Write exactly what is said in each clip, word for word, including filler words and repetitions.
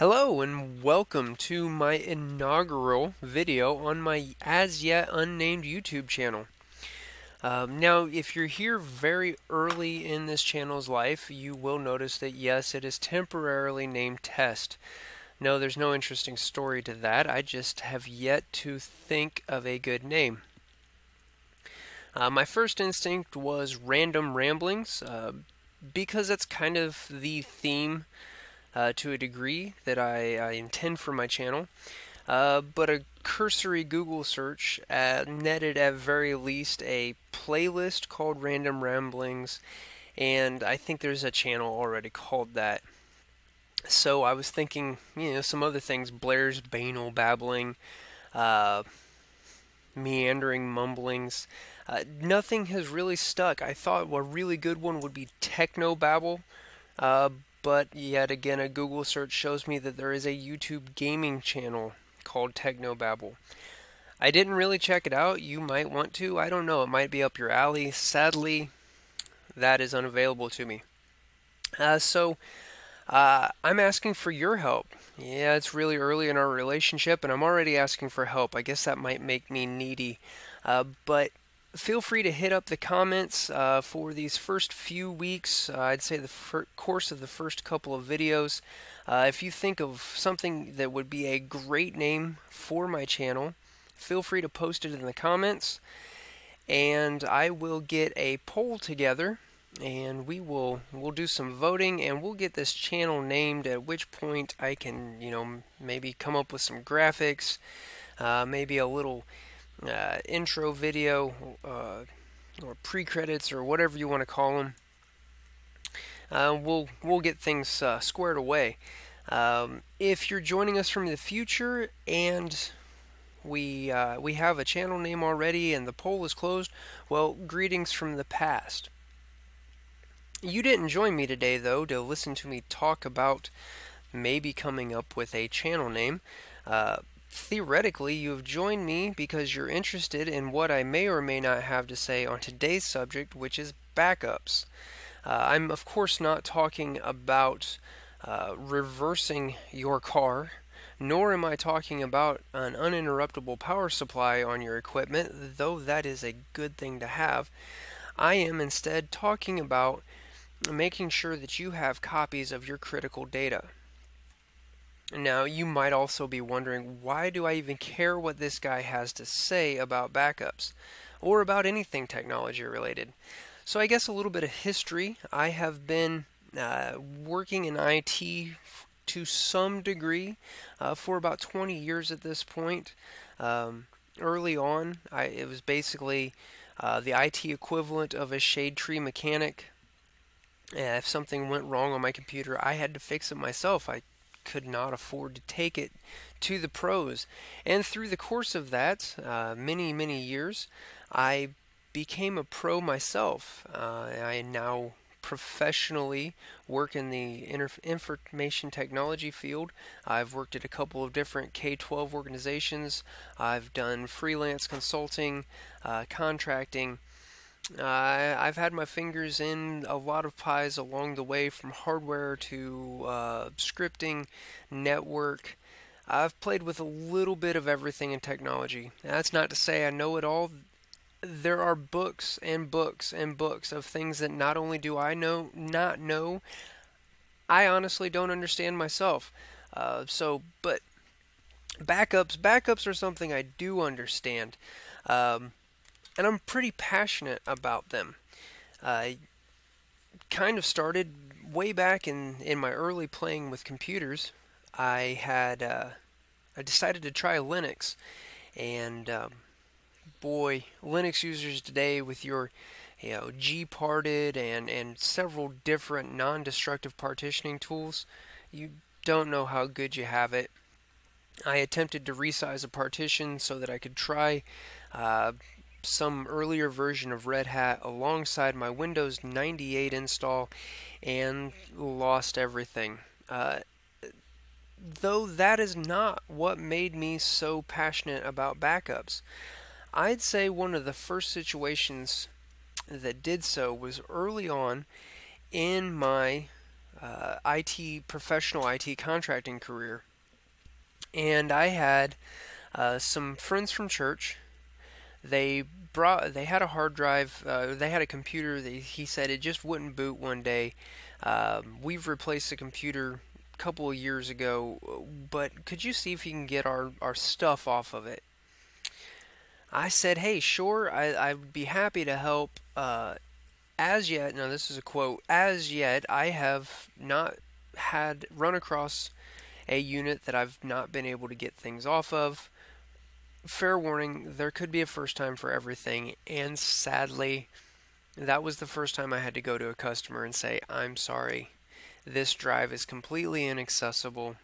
Hello and welcome to my inaugural video on my as yet unnamed YouTube channel. Um, now if you're here very early in this channel's life, you will notice that yes, it is temporarily named Test. No, there's no interesting story to that. I just have yet to think of a good name. Uh, my first instinct was Random Ramblings uh, because that's kind of the theme Uh, to a degree that I, I intend for my channel, uh, but a cursory Google search uh, netted at very least a playlist called Random Ramblings, and I think there's a channel already called that. So I was thinking, you know, some other things: Blair's Banal Babbling, uh, Meandering Mumblings. Uh, nothing has really stuck. I thought a really good one would be Techno Babble, uh, but yet again, a Google search shows me that there is a YouTube gaming channel called Technobabble. I didn't really check it out. You might want to. I don't know. It might be up your alley. Sadly, that is unavailable to me. Uh, so uh, I'm asking for your help. Yeah, it's really early in our relationship, and I'm already asking for help. I guess that might make me needy. Uh, but feel free to hit up the comments uh, for these first few weeks. Uh, I'd say the fir- course of the first couple of videos. Uh, if you think of something that would be a great name for my channel, feel free to post it in the comments, and I will get a poll together, and we will we'll do some voting, and we'll get this channel named. At which point, I can you know maybe come up with some graphics, uh, maybe a little Uh, intro video uh, or pre-credits or whatever you want to call them. Uh, we'll we'll get things uh, squared away. Um, if you're joining us from the future and we uh, we have a channel name already and the poll is closed, well, greetings from the past. You didn't join me today though to listen to me talk about maybe coming up with a channel name. Uh, Theoretically, you have joined me because you're interested in what I may or may not have to say on today's subject, which is backups. Uh, I'm, of course, not talking about uh, reversing your car, nor am I talking about an uninterruptible power supply on your equipment, though that is a good thing to have. I am instead talking about making sure that you have copies of your critical data. Now, you might also be wondering, why do I even care what this guy has to say about backups or about anything technology related? So I guess a little bit of history. I have been uh, working in I T to some degree uh, for about twenty years at this point. Um, early on, I, it was basically uh, the I T equivalent of a shade tree mechanic. And if something went wrong on my computer, I had to fix it myself. I could not afford to take it to the pros, and through the course of that uh, many many years I became a pro myself. uh, I now professionally work in the information technology field. I've worked at a couple of different K twelve organizations. I've done freelance consulting, uh, contracting. Uh, I've had my fingers in a lot of pies along the way, from hardware to uh, scripting, network. I've played with a little bit of everything in technology. Now, that's not to say I know it all. There are books and books and books of things that not only do I know, not know, I honestly don't understand myself. Uh, so, but backups, backups are something I do understand. Um, And I'm pretty passionate about them. I uh, kind of started way back in, in my early playing with computers. I had uh, I decided to try Linux, and um, boy, Linux users today, with your you know Gparted and and several different non-destructive partitioning tools, you don't know how good you have it. I attempted to resize a partition so that I could try Uh, some earlier version of Red Hat alongside my Windows ninety-eight install, and lost everything. Uh, though that is not what made me so passionate about backups. I'd say one of the first situations that did so was early on in my uh, I T professional I T contracting career, and I had uh, some friends from church. They brought they had a hard drive. Uh, they had a computer. That he said it just wouldn't boot one day. Um, we've replaced the computer a couple of years ago, but could you see if you can get our our stuff off of it? I said, hey, sure, I, I'd be happy to help. Uh, as yet, now this is a quote, as yet I have not had run across a unit that I've not been able to get things off of. Fair warning, there could be a first time for everything, and sadly, that was the first time I had to go to a customer and say, I'm sorry, this drive is completely inaccessible.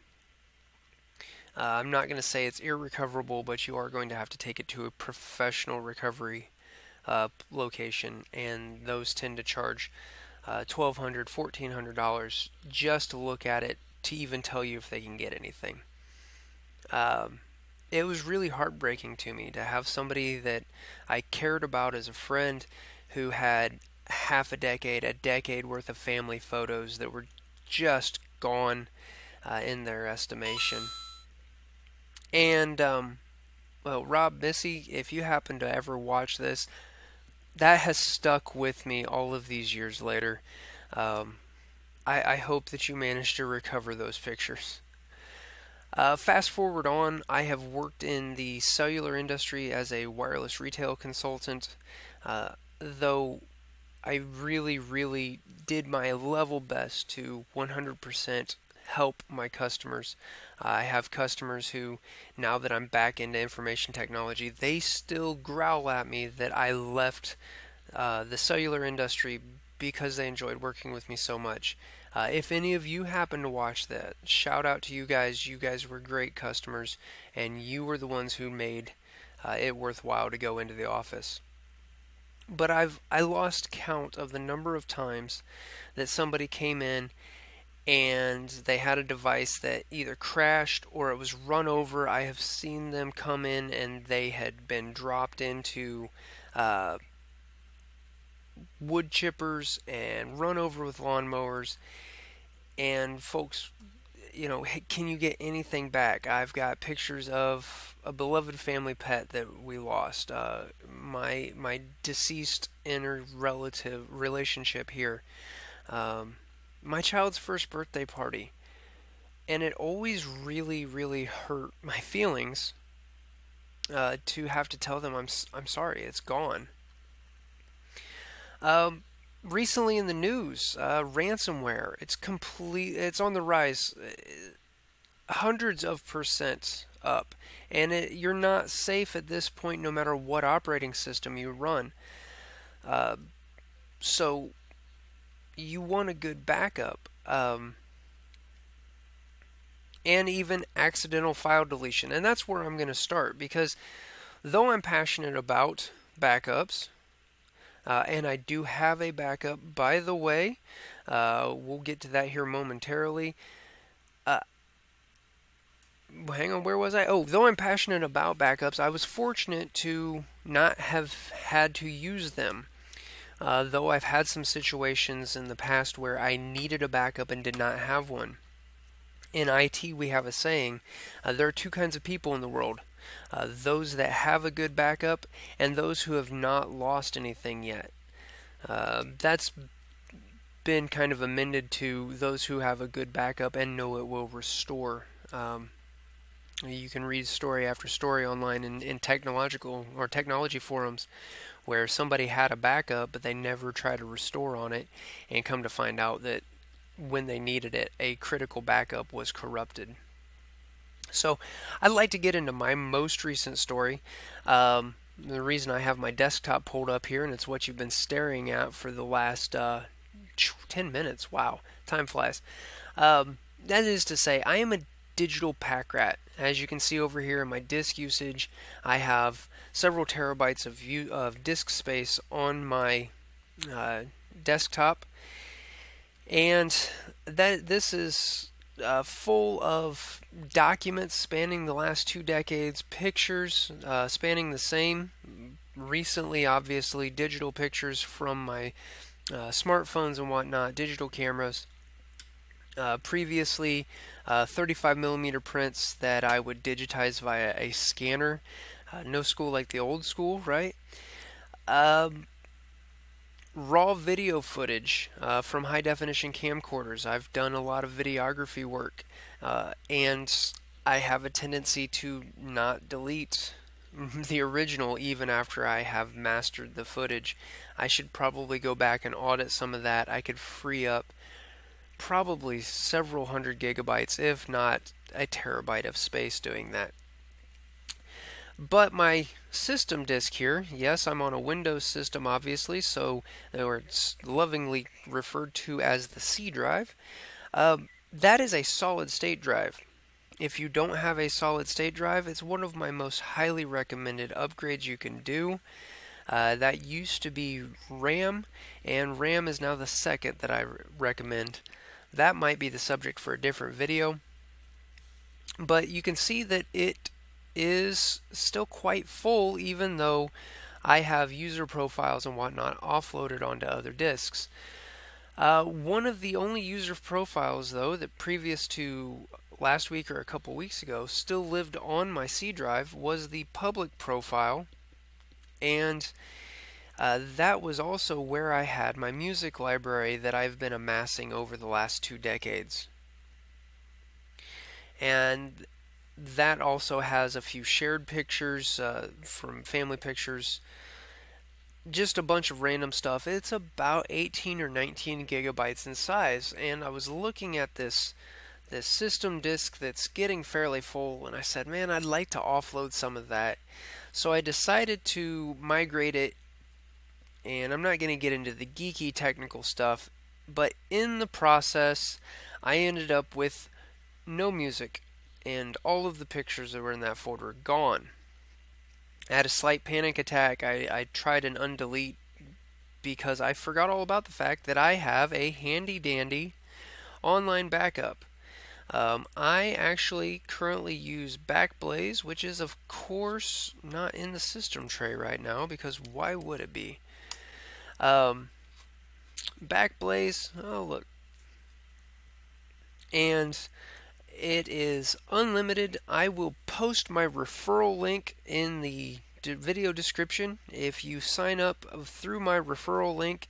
Uh, I'm not going to say it's irrecoverable, but you are going to have to take it to a professional recovery uh, location, and those tend to charge uh, twelve hundred dollars, fourteen hundred dollars just to look at it, to even tell you if they can get anything. Um, it was really heartbreaking to me to have somebody that I cared about as a friend who had half a decade, a decade worth of family photos that were just gone uh, in their estimation. And, um, well, Rob, Missy, if you happen to ever watch this, that has stuck with me all of these years later. Um, I, I hope that you managed to recover those pictures. Uh, fast forward on, I have worked in the cellular industry as a wireless retail consultant, uh, though I really, really did my level best to one hundred percent help my customers. Uh, I have customers who, now that I'm back into information technology, they still growl at me that I left uh, the cellular industry because they enjoyed working with me so much. Uh, if any of you happen to watch that, shout out to you guys. You guys were great customers, and you were the ones who made uh, it worthwhile to go into the office. But I've I lost count of the number of times that somebody came in and they had a device that either crashed or it was run over. I have seen them come in and they had been dropped into uh, wood chippers and run over with lawnmowers. And folks, you know, hey, can you get anything back? I've got pictures of a beloved family pet that we lost. Uh, my my deceased inner relative relationship here. Um, my child's first birthday party, and it always really really hurt my feelings uh, to have to tell them I'm, I'm sorry, it's gone. Um, recently in the news, uh, ransomware, it's complete it's on the rise, hundreds of percent up, and it, you're not safe at this point no matter what operating system you run. Uh, so you want a good backup, um, and even accidental file deletion. And that's where I'm going to start, because though I'm passionate about backups, uh, and I do have a backup, by the way, uh, we'll get to that here momentarily. Uh, hang on, where was I? Oh, though I'm passionate about backups, I was fortunate to not have had to use them. Uh, though I've had some situations in the past where I needed a backup and did not have one. In I T, we have a saying, uh, there are two kinds of people in the world. Uh, those that have a good backup and those who have not lost anything yet. Uh, that's been kind of amended to those who have a good backup and know it will restore. Um, you can read story after story online in, in technological or technology forums, where somebody had a backup but they never tried to restore on it, and come to find out that when they needed it, a critical backup was corrupted. So I'd like to get into my most recent story. Um, the reason I have my desktop pulled up here, and it's what you've been staring at for the last uh, ten minutes, wow, time flies. Um, that is to say, I am a digital pack rat. As you can see over here in my disk usage, I have several terabytes of, view, of disk space on my uh, desktop, and that this is uh, full of documents spanning the last two decades, pictures uh, spanning the same, recently obviously digital pictures from my uh, smartphones and whatnot, digital cameras, uh, previously uh, thirty-five millimeter prints that I would digitize via a scanner. Uh, no school like the old school, right? Um, raw video footage uh, from high definition camcorders. I've done a lot of videography work, uh, and I have a tendency to not delete the original even after I have mastered the footage. I should probably go back and audit some of that. I could free up probably several hundred gigabytes, if not a terabyte of space doing that. But my system disk here, yes, I'm on a Windows system obviously, so or it's lovingly referred to as the C drive. Uh, that is a solid state drive. If you don't have a solid state drive, it's one of my most highly recommended upgrades you can do. Uh, that used to be RAM, and RAM is now the second that I recommend. That might be the subject for a different video. But you can see that it is still quite full, even though I have user profiles and whatnot offloaded onto other disks. Uh, one of the only user profiles, though, that previous to last week or a couple weeks ago still lived on my C drive was the public profile, and uh, that was also where I had my music library that I've been amassing over the last two decades. And that also has a few shared pictures uh, from family pictures, just a bunch of random stuff. It's about eighteen or nineteen gigabytes in size, and I was looking at this this system disk that's getting fairly full, and I said, man, I'd like to offload some of that. So I decided to migrate it, and I'm not going to get into the geeky technical stuff, but in the process I ended up with no music, and all of the pictures that were in that folder gone. I had a slight panic attack. I, I tried an undelete because I forgot all about the fact that I have a handy dandy online backup. Um, I actually currently use Backblaze, which is of course not in the system tray right now, because why would it be? Um, Backblaze, oh look, and it is unlimited. I will post my referral link in the video description. If you sign up through my referral link,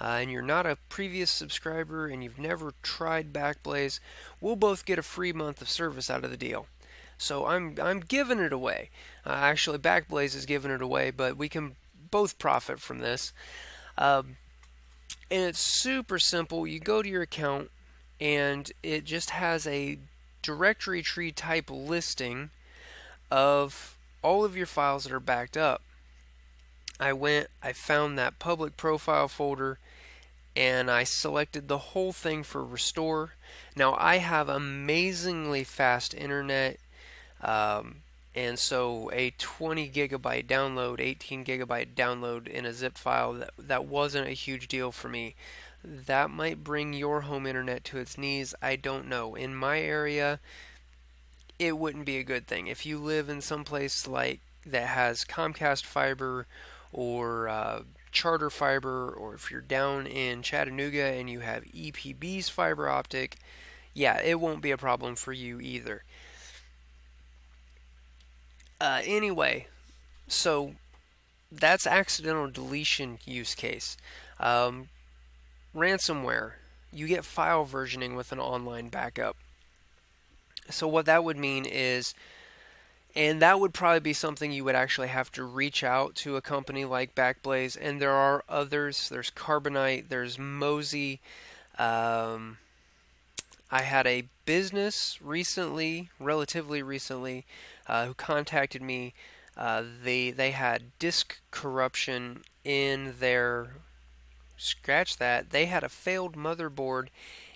Uh, and you're not a previous subscriber and you've never tried Backblaze, we'll both get a free month of service out of the deal. So I'm I'm giving it away. Uh, actually, Backblaze is giving it away, but we can both profit from this. Um, and it's super simple. You go to your account, and it just has a directory tree type listing of all of your files that are backed up. I went, I found that public profile folder, and I selected the whole thing for restore. Now I have amazingly fast internet, um, and so a twenty gigabyte download, eighteen gigabyte download in a zip file, that, that wasn't a huge deal for me. That might bring your home internet to its knees, I don't know. In my area, it wouldn't be a good thing. If you live in some place like that has Comcast fiber, or uh, Charter fiber, or if you're down in Chattanooga and you have E P B's fiber optic, yeah, it won't be a problem for you either. Uh, anyway, so that's accidental deletion use case. Um, ransomware, you get file versioning with an online backup. So what that would mean is, and that would probably be something you would actually have to reach out to a company like Backblaze, and there are others. There's Carbonite, there's Mozy. Um, I had a business recently, relatively recently, uh, who contacted me. Uh, they, they had disk corruption in their, scratch that, they had a failed motherboard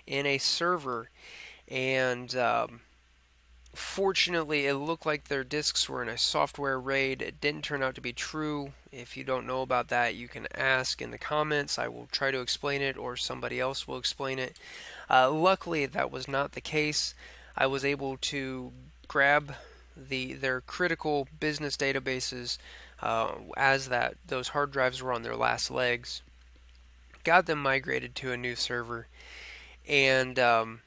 in a server, and Um, fortunately, it looked like their disks were in a software raid. It didn't turn out to be true. If you don't know about that, you can ask in the comments. I will try to explain it, or somebody else will explain it. Uh, luckily, that was not the case. I was able to grab the their critical business databases uh, as that those hard drives were on their last legs. Got them migrated to a new server, and um,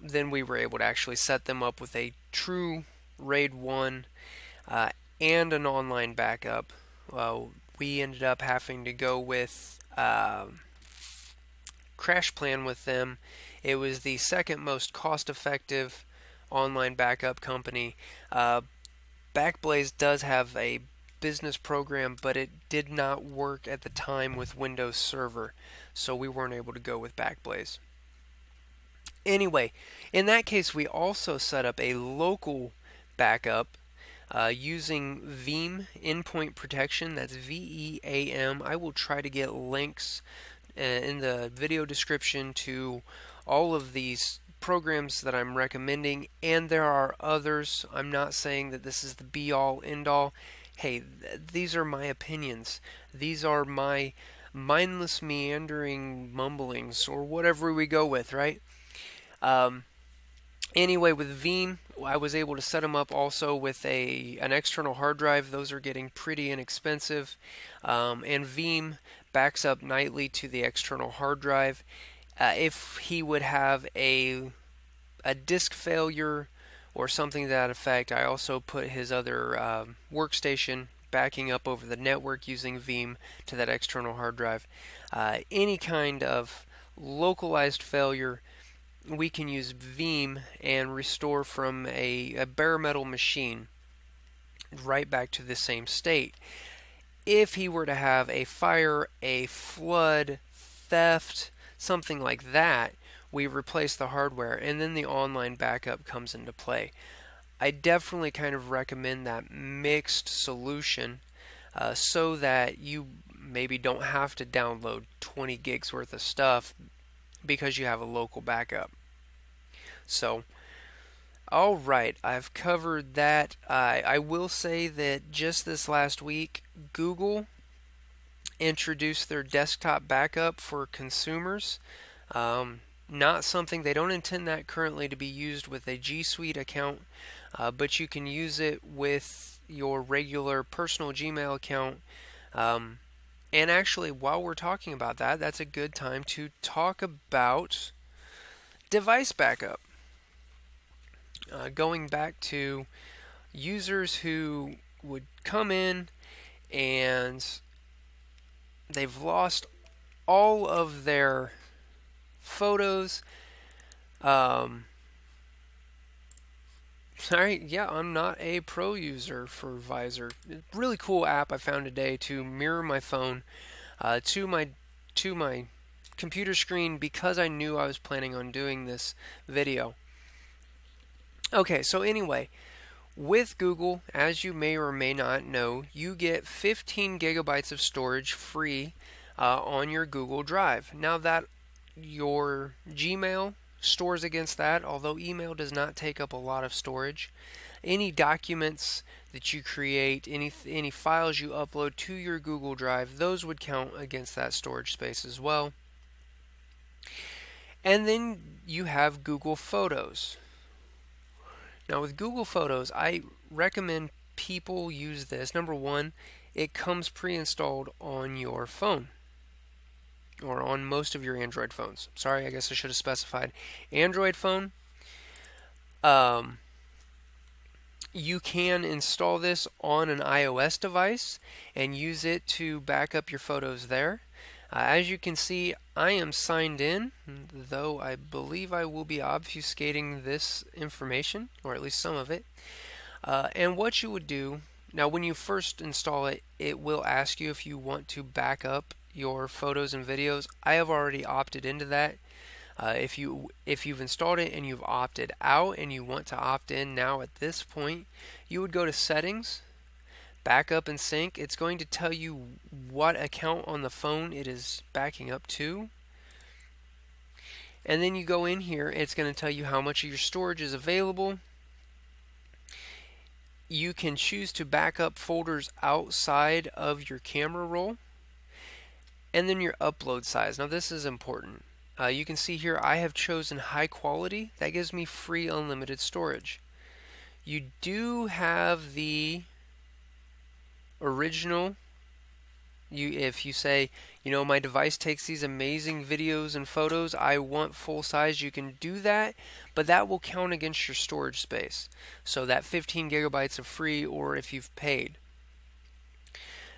then we were able to actually set them up with a true RAID one uh, and an online backup. Well, we ended up having to go with uh, CrashPlan with them. It was the second most cost-effective online backup company. Uh, Backblaze does have a business program, but it did not work at the time with Windows Server, so we weren't able to go with Backblaze. Anyway, in that case, we also set up a local backup uh, using Veeam Endpoint Protection. That's V E A M. I will try to get links uh, in the video description to all of these programs that I'm recommending, and there are others. I'm not saying that this is the be-all, end-all. Hey, th these are my opinions. These are my mindless meandering mumblings, or whatever we go with, right? Um, anyway, with Veeam, I was able to set them up also with a an external hard drive. Those are getting pretty inexpensive, um, and Veeam backs up nightly to the external hard drive. Uh, if he would have a a disk failure or something to that effect, I also put his other uh, workstation backing up over the network using Veeam to that external hard drive. Uh, any kind of localized failure, we can use Veeam and restore from a, a bare metal machine right back to the same state. If he were to have a fire, a flood, theft, something like that, we replace the hardware, and then the online backup comes into play. I definitely kind of recommend that mixed solution uh, so that you maybe don't have to download twenty gigs worth of stuff because you have a local backup. So, all right, I've covered that. I, I will say that just this last week, Google introduced their desktop backup for consumers. Um, not something, they don't intend that currently to be used with a G Suite account, uh, but you can use it with your regular personal Gmail account. Um, And actually, while we're talking about that, that's a good time to talk about device backup. Uh, going back to users who would come in and they've lost all of their photos. Um, Alright, yeah, I'm not a pro user for Visor. Really cool app I found today to mirror my phone uh, to my to my computer screen because I knew I was planning on doing this video. Okay, so anyway, with Google, as you may or may not know, you get fifteen gigabytes of storage free uh, on your Google Drive. Now that your Gmail stores against that, although email does not take up a lot of storage. Any documents that you create, any any files you upload to your Google Drive, those would count against that storage space as well. And then you have Google Photos. Now with Google Photos, I recommend people use this. Number one, it comes pre-installed on your phone, or on most of your Android phones. Sorry, I guess I should have specified Android phone. Um, you can install this on an iOS device and use it to back up your photos there. Uh, as you can see, I am signed in, though I believe I will be obfuscating this information, or at least some of it. Uh, and what you would do, now when you first install it, it will ask you if you want to back up your photos and videos. I have already opted into that. Uh, if you if you've installed it and you've opted out and you want to opt in now at this point, you would go to Settings, Backup and Sync. It's going to tell you what account on the phone it is backing up to. And then you go in here, it's going to tell you how much of your storage is available. You can choose to back up folders outside of your camera roll. And then your upload size. Now this is important. Uh, you can see here I have chosen high quality. That gives me free unlimited storage. You do have the original You, if you say, you know, my device takes these amazing videos and photos, I want full size, you can do that, but that will count against your storage space. So that fifteen gigabytes of free, or if you've paid.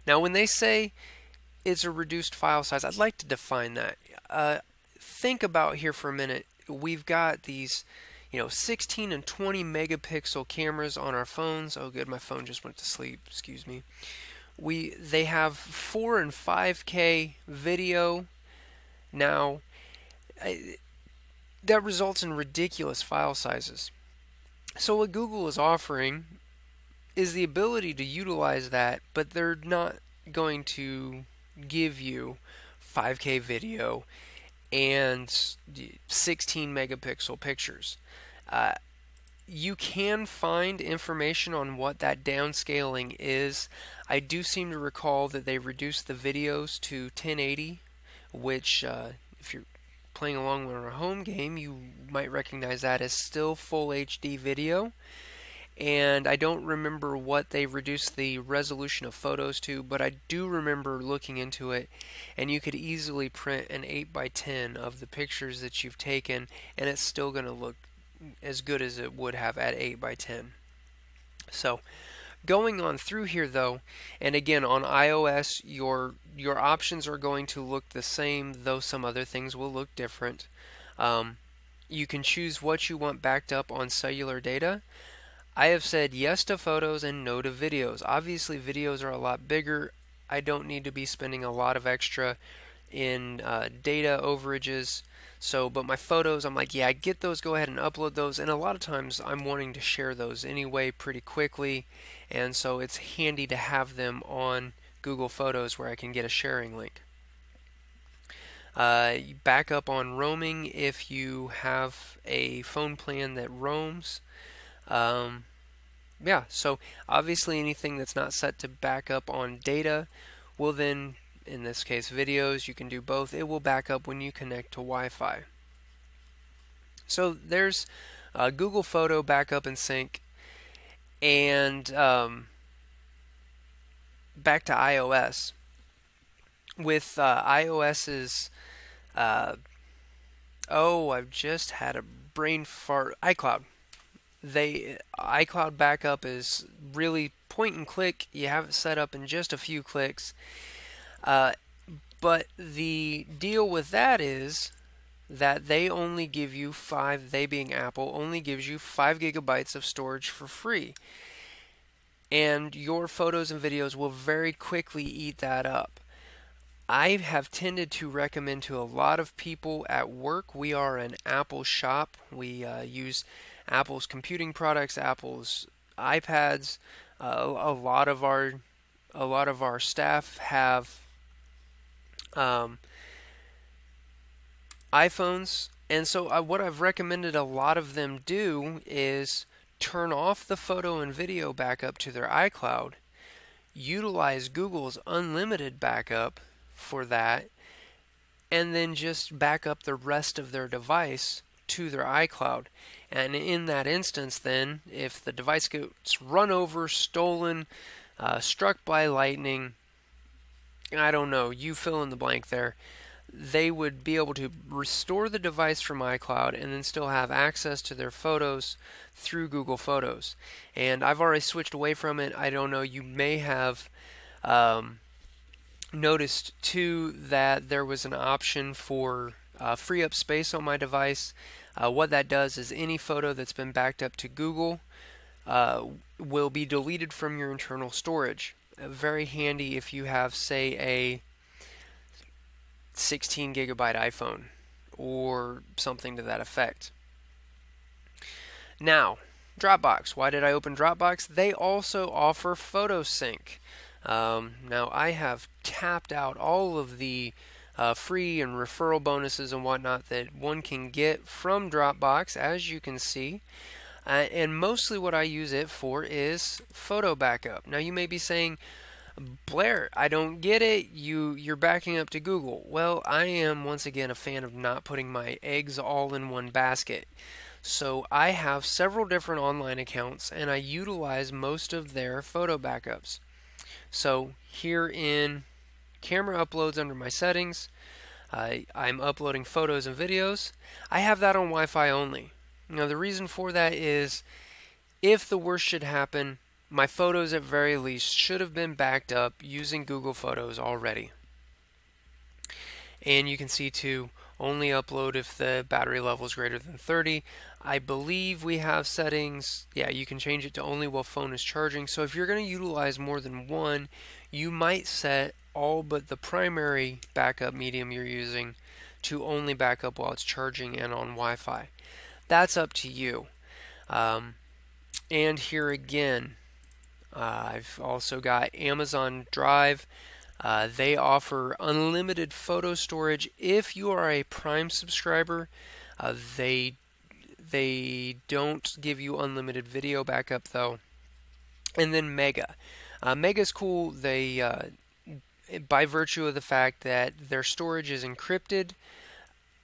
Now when they say it's a reduced file size, I'd like to define that. Uh, think about here for a minute. We've got these, you know, sixteen and twenty megapixel cameras on our phones. Oh good, my phone just went to sleep, excuse me. We, they have four and five K video now. I, that results in ridiculous file sizes. So what Google is offering is the ability to utilize that, but they're not going to give you five K video and sixteen megapixel pictures. Uh, You can find information on what that downscaling is. I do seem to recall that they reduced the videos to ten eighty, which uh, if you're playing along with our home game, you might recognize that as still full H D video. And I don't remember what they reduced the resolution of photos to, but I do remember looking into it, and you could easily print an eight by ten of the pictures that you've taken, and it's still going to look as good as it would have at eight by ten. So going on through here though, and again on iOS your your options are going to look the same, though some other things will look different. Um, you can choose what you want backed up on cellular data. I have said yes to photos and no to videos. Obviously videos are a lot bigger. I don't need to be spending a lot of extra in uh, data overages. So, but my photos, I'm like, yeah, I get those, go ahead and upload those, and a lot of times I'm wanting to share those anyway pretty quickly, and so it's handy to have them on Google Photos where I can get a sharing link. Uh, back up on roaming if you have a phone plan that roams. Um, yeah, so obviously anything that's not set to back up on data will then, in this case videos, you can do both. It will back up when you connect to Wi-Fi. So there's uh, Google Photo backup and sync. And um, back to iOS. With uh, iOS's, uh, oh, I've just had a brain fart, iCloud. They, iCloud backup is really point and click. You have it set up in just a few clicks. Uh, but the deal with that is that they only give you five, they being Apple, only gives you five gigabytes of storage for free. And your photos and videos will very quickly eat that up. I have tended to recommend to a lot of people at work, we are an Apple shop. We uh, use Apple's computing products, Apple's iPads, uh, a lot of our A lot of our staff have um, iPhones, and so I, what I've recommended a lot of them do is turn off the photo and video backup to their iCloud, utilize Google's unlimited backup for that, and then just back up the rest of their device to their iCloud. And in that instance then, if the device gets run over, stolen, Uh, struck by lightning, I don't know, you fill in the blank there, they would be able to restore the device from iCloud and then still have access to their photos through Google Photos. And I've already switched away from it. I don't know, you may have um, noticed too that there was an option for uh, free up space on my device. Uh, what that does is any photo that's been backed up to Google Uh, will be deleted from your internal storage. Uh, very handy if you have, say, a sixteen gigabyte iPhone or something to that effect. Now, Dropbox. Why did I open Dropbox? They also offer photo sync. Um, now, I have tapped out all of the uh, free and referral bonuses and whatnot that one can get from Dropbox, as you can see. Uh, and mostly what I use it for is photo backup. Now you may be saying, Blair, I don't get it, you, you're backing up to Google. Well, I am once again a fan of not putting my eggs all in one basket. So I have several different online accounts and I utilize most of their photo backups. So here in camera uploads under my settings. Uh, I'm uploading photos and videos. I have that on Wi-Fi only. Now the reason for that is if the worst should happen, my photos at very least should have been backed up using Google Photos already. And you can see to only upload if the battery level is greater than thirty. I believe we have settings, yeah, you can change it to only while phone is charging. So if you're going to utilize more than one, you might set all but the primary backup medium you're using to only back up while it's charging and on Wi-Fi. That's up to you. Um, and here again, uh, I've also got Amazon Drive. Uh, they offer unlimited photo storage if you are a Prime subscriber. Uh, they they don't give you unlimited video backup though. And then Mega. Uh, Mega's cool. They uh, by virtue of the fact that their storage is encrypted,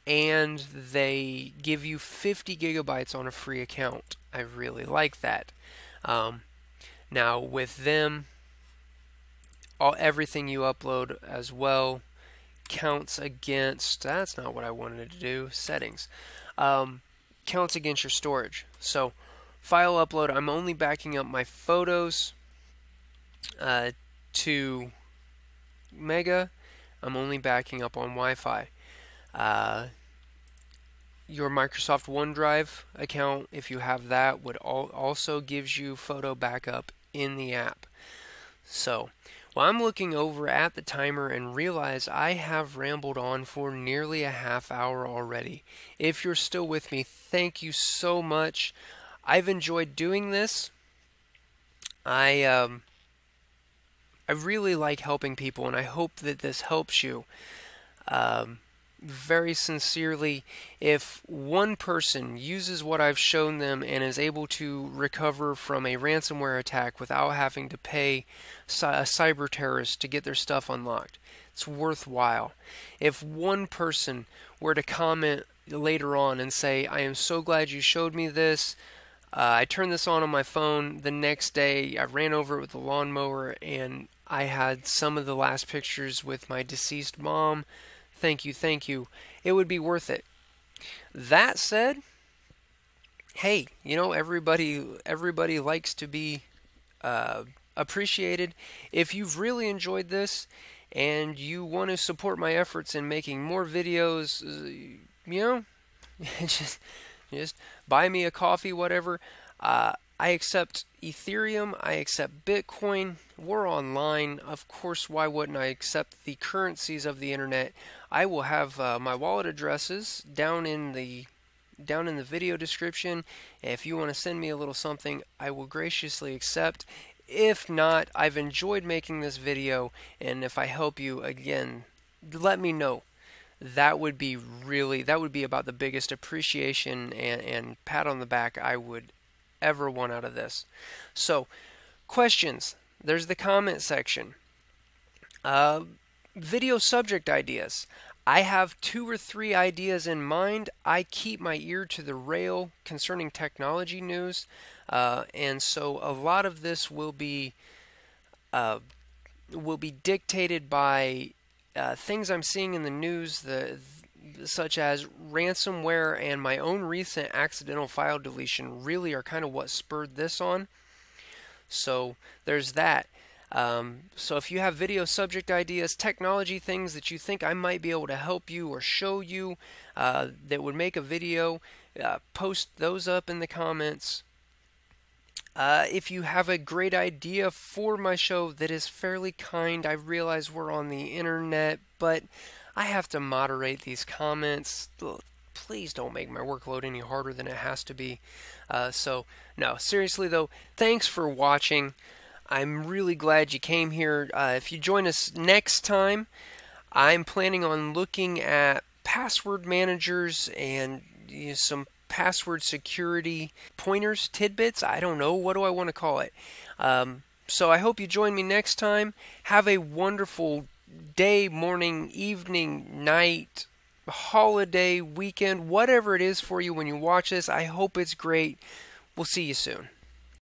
and they give you fifty gigabytes on a free account. I really like that. Um, now with them, all everything you upload as well counts against, that's not what I wanted to do, settings, um, counts against your storage. So file upload, I'm only backing up my photos uh, to Mega, I'm only backing up on Wi-Fi. Uh, your Microsoft OneDrive account, if you have that, would al also gives you photo backup in the app. So well, I'm looking over at the timer and realize I have rambled on for nearly a half hour already. If you're still with me, thank you so much. I've enjoyed doing this. I um, I really like helping people, and I hope that this helps you. Um, very sincerely, if one person uses what I've shown them and is able to recover from a ransomware attack without having to pay a cyber terrorist to get their stuff unlocked, it's worthwhile. If one person were to comment later on and say, I am so glad you showed me this, uh, I turned this on on my phone, the next day I ran over it with the lawnmower and I had some of the last pictures with my deceased mom, thank you, thank you, it would be worth it. That said, hey, you know, everybody everybody likes to be uh, appreciated. If you've really enjoyed this and you want to support my efforts in making more videos, you know, just just buy me a coffee, whatever. Uh, I accept Ethereum, I accept Bitcoin, we're online, of course, why wouldn't I accept the currencies of the internet? I will have uh, my wallet addresses down in the down in the video description. If you want to send me a little something, I will graciously accept. If not, I've enjoyed making this video, and if I help you, again, let me know. That would be really, that would be about the biggest appreciation and, and pat on the back I would ever want out of this. So questions, there's the comment section. Uh, video subject ideas, I have two or three ideas in mind. I keep my ear to the rail concerning technology news, uh, and so a lot of this will be uh, will be dictated by uh, things I'm seeing in the news, the such as ransomware, and my own recent accidental file deletion really are kind of what spurred this on. So there's that. Um, so if you have video subject ideas, technology things that you think I might be able to help you or show you uh, that would make a video, uh, post those up in the comments. Uh, if you have a great idea for my show that is fairly kind, I realize we're on the internet, but I have to moderate these comments. Please don't make my workload any harder than it has to be. Uh, so, no, seriously though, thanks for watching. I'm really glad you came here. Uh, if you join us next time, I'm planning on looking at password managers and you know, some password security pointers, tidbits. I don't know. What do I want to call it? Um, so I hope you join me next time. Have a wonderful day. Day, morning, evening, night, holiday, weekend, whatever it is for you when you watch this. I hope it's great. We'll see you soon.